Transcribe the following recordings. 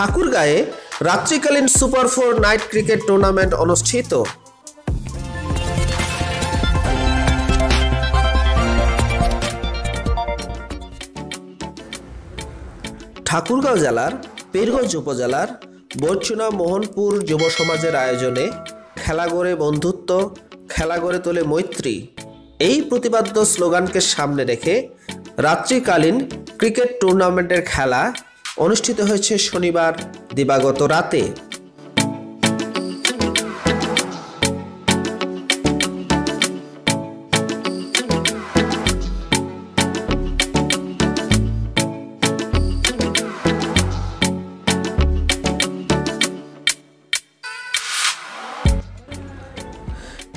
ठाकुरगांवे रात्रिकालीन super four night cricket tournament अनुष्ठित। ठाकुरगांव जिलार पीरगंज उपजेलार बैरचुना मोहनपुर युव समाजेर आयोजने खेला गड़े बंधुत्व, खेला गड़े तोले मैत्री एई प्रतिपाद्य स्लोगान के सामने रेखे रात्रिकालीन क्रिकेट टूर्नामेंटेर खेला अनुष्ठित हयेछे शनिवार दिवागत राते।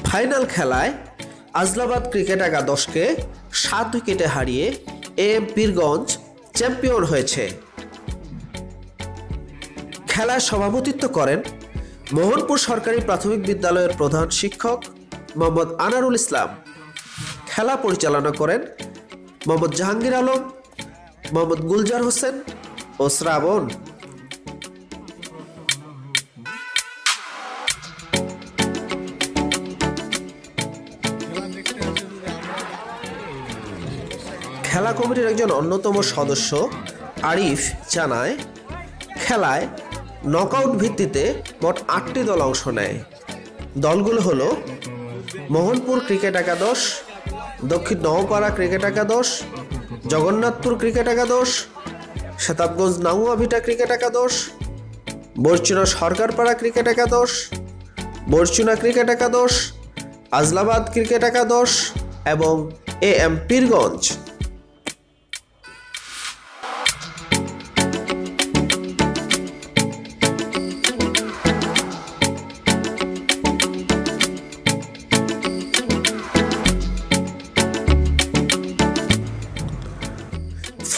फाइनल खेलाय आजलाबाद क्रिकेट एकादश के 7 विकेटे हारिए ए एम पीरगंज चैम्पियन হয়েছে। খেলা সভাপতিত্ব করেন মোহনপুর সরকারি প্রাথমিক বিদ্যালয়ের প্রধান শিক্ষক মd. আনারুল ইসলাম। খেলা পরিচালনা করেন মd. জাহাঙ্গীর আলম, মd. গুলজার হোসেন ও শ্রাবণ। खेला कमिटिर एकजन अन्यतम सदस्य आरिफ जानाय खेलाय नकआउट भित्तिते मोट 8टी दल अंश नेय। दलगुलो हलो मोहनपुर क्रिकेट एकादश, दक्षिण नवपाड़ा क्रिकेट एकादश, जगन्नाथपुर क्रिकेट एकादश, शताब्दीगंज नाउआ भिटा क्रिकेट एकादश, बैरचुना सरकारपाड़ा क्रिकेट एकादश, बैरचुना क्रिकेट एकादश, आजलाबाद क्रिकेट एकादश एवं ए एम पीरगंज।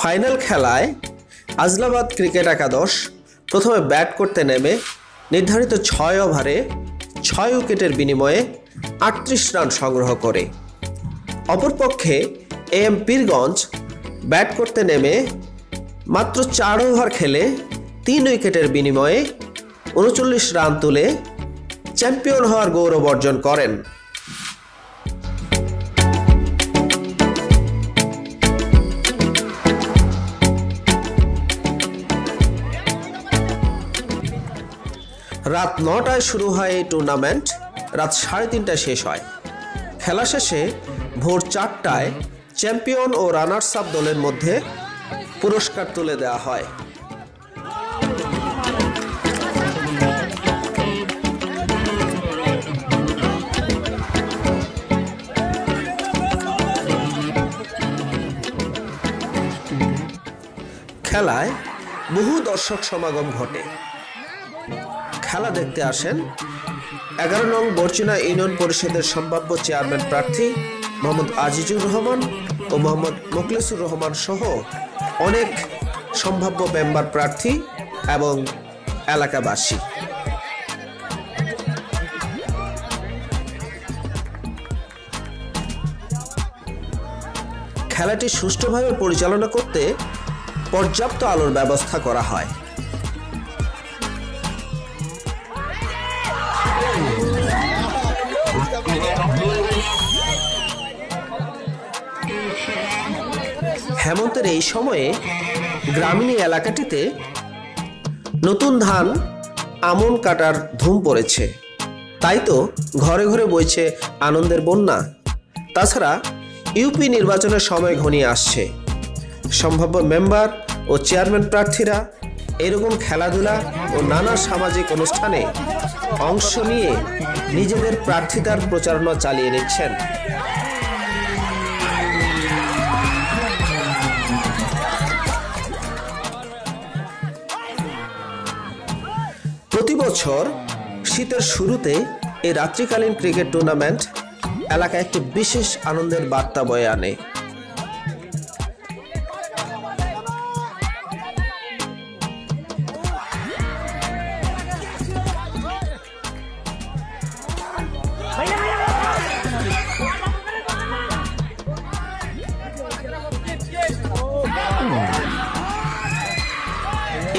फाइनल खेलाय आजलाबाद क्रिकेट एकादश प्रथमे बैट करते नेमे निर्धारित 6 ओभारे 6 विकेटेर बिनिमये 38 रान संग्रह करे। अपरपक्षे ए एम पीरगंज बैट करते नेमे मात्र 4 ओभार खेले 3 विकेटेर बिनिमये 39 रान तुले चैम्पियन होवार गौरव अर्जन करेन। रात 9टाय शुरू है टूर्नामेंट, रात 3:30टाय शेष है। खेला शेषे भोर 4टाय चैम्पियन और रानार्स आप दलेर मध्य पुरस्कार तुले देया है। खेलाय बहु दर्शक समागम घटे। খেলা দেখতে আসেন 11 নং বরচুনা ইউনিয়ন পরিষদের সম্ভাব্য চেয়ারম্যান প্রার্থী মd. আজিজুর রহমান ও মd. মোক্লেশুর রহমান সহ অনেক সম্ভাব্য মেম্বার প্রার্থী এবং এলাকাবাসী। খেলাটি সুষ্ঠুভাবে পরিচালনা করতে পর্যাপ্ত আলোর ব্যবস্থা করা হয়। हेमंतेर एई समये ग्रामीण एलाकाटिते नतून धान आमन काटार धूम पड़ेछे, ताई तो घरे घरे बोइछे आनंदेर बन्या। ताछाड़ा यूपी निर्वाचनेर समय घनिये आसछे। सम्भाव्य मेम्बर और चेयरमैन प्रार्थीरा एरकम खेलाधूला और नाना सामाजिक अनुष्ठाने अंश निये निजेदेर प्रार्थीतार प्रचारणा चालिये निच्छेन। प्रति बछर शीतेर शुरूते ए रात्रिकालीन क्रिकेट टूर्नामेंट एलाकाय एकटी विशेष आनंदेर बार्ता बये आने।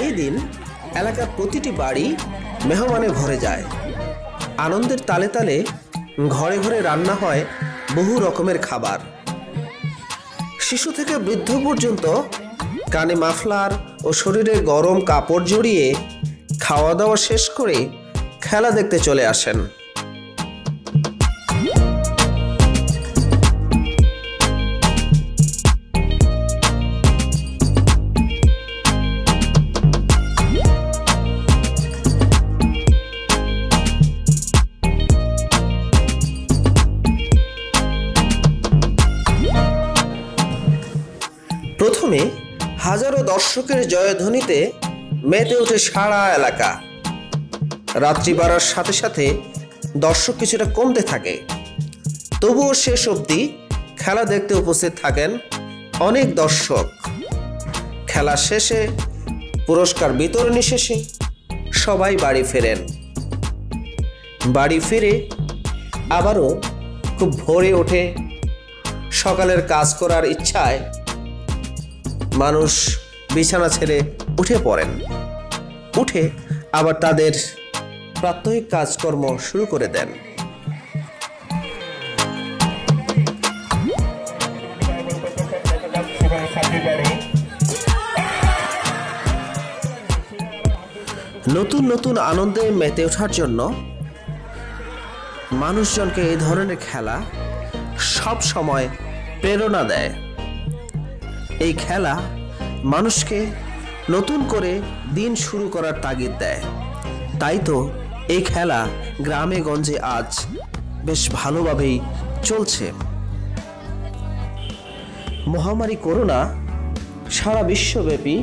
एदिन এলাকার প্রতিটি বাড়ি মেহমানে ভরে যায়। আনন্দের তালে তালে ঘরে ঘরে রান্না হয় বহু রকমের খাবার। শিশু থেকে বৃদ্ধ পর্যন্ত কানে মাফলার ও শরীরে গরম কাপড় জড়িয়ে খাওয়া দাওয়া শেষ করে খেলা দেখতে চলে আসেন। প্রথমে হাজারো দর্শকের জয়ধ্বনিতে মেতে ওঠে সারা এলাকা। রাত্রি বাড়ার সাথে সাথে দর্শক কিছুটা কমতে থাকে, তবুও শেষ অবধি খেলা দেখতে উপস্থিত থাকেন অনেক দর্শক। খেলা শেষে পুরস্কার বিতরণী শেষে সবাই বাড়ি ফেরেন। বাড়ি ফিরে আবারও খুব ভোরে ওঠে। সকালের কাজ করার ইচ্ছায় মানুষ বিছানা ছেড়ে উঠে পড়েন, উঠে আবার তাদের প্রাত্যহিক কাজকর্ম শুরু করে দেন। নতুন নতুন আনন্দে মেতে ওঠার জন্য মানুষজনকে এই ধরনের খেলা সব সময় প্রেরণা দেয়। এই খেলা মানুষকে নতুন করে দিন শুরু করার তাগিদ দেয়। তাই তো এই খেলা গ্রামে গঞ্জে আজ বেশ ভালোভাবেই চলছে। মহামারী করোনা সারা বিশ্বব্যাপী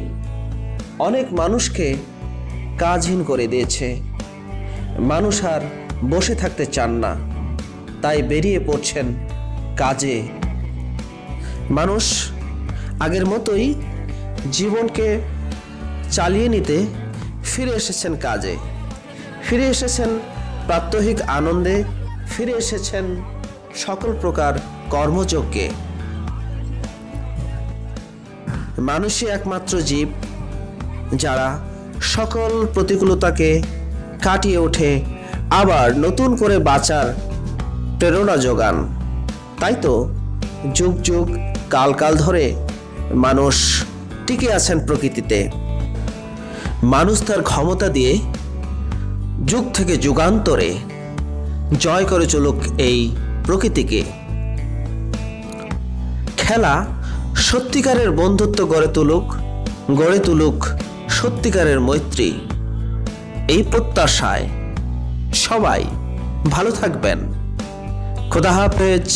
অনেক মানুষকে কাজহীন করে দিয়েছে। মানুষ আর বসে থাকতে চান না, তাই বেরিয়ে পড়ছেন কাজে। মানুষ আগের মতোই জীবনকে চালিয়ে নিতে ফিরে এসেছেন কাজে, ফিরে এসেছেন প্রাত্যহিক আনন্দে, ফিরে এসেছেন সকল প্রকার কর্মযজ্ঞে। মানুষই একমাত্র জীব যারা সকল প্রতিকূলতাকে কাটিয়ে ওঠে আবার নতুন করে বাঁচার প্রেরণা যোগান। তাই তো যুগ যুগ কাল কাল ধরে মানুষ টিকে আছেন প্রকৃতিতে। মানুষ তার ক্ষমতা দিয়ে যুগ থেকে যুগান্তরে জয় করে চলুক এই প্রকৃতিকে। খেলা সত্যিকারের বন্ধুত্ব গড়ে তুলুক সত্যিকারের মৈত্রী। এই প্রত্যাশায় সবাই ভালো থাকবেন। খোদা হাফেজ।